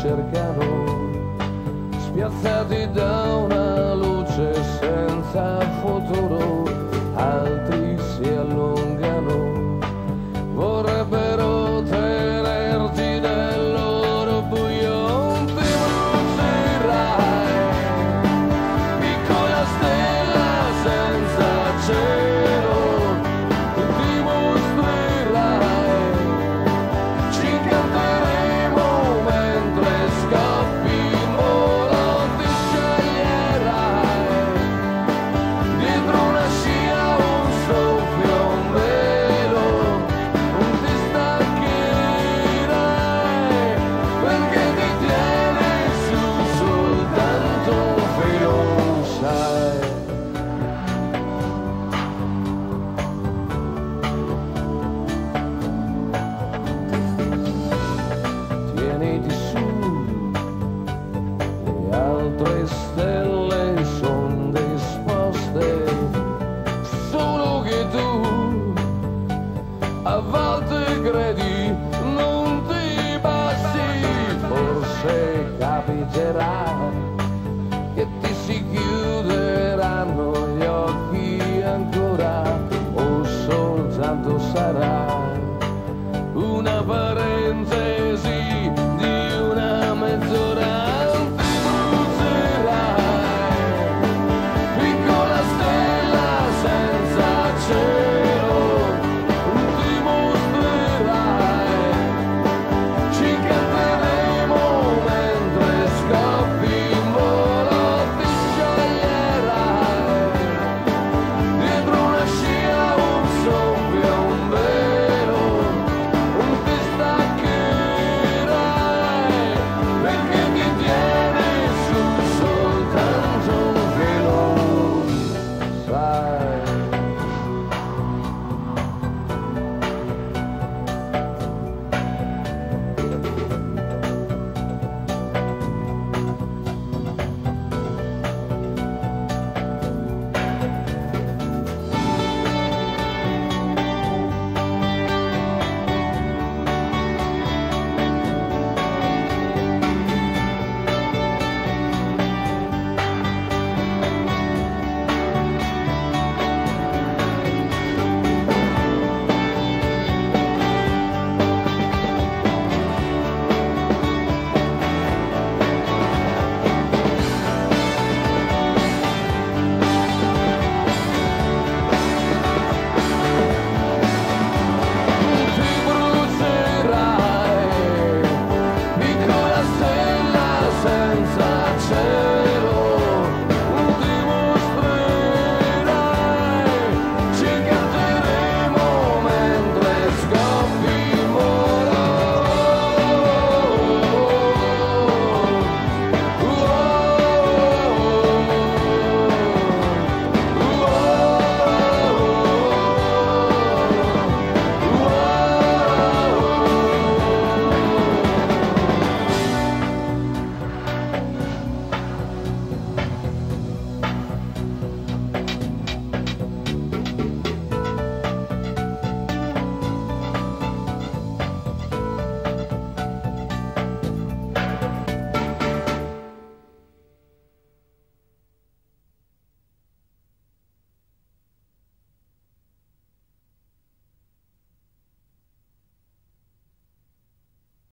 cercano, spiazzati da una luce senza futuro. Altri si allungano, vorrebbero tenerti nel loro buio. Un brucerai, piccola stella senza cielo. Altre stelle son disposte, solo che tu a volte credi non ti basti. Forse capiterà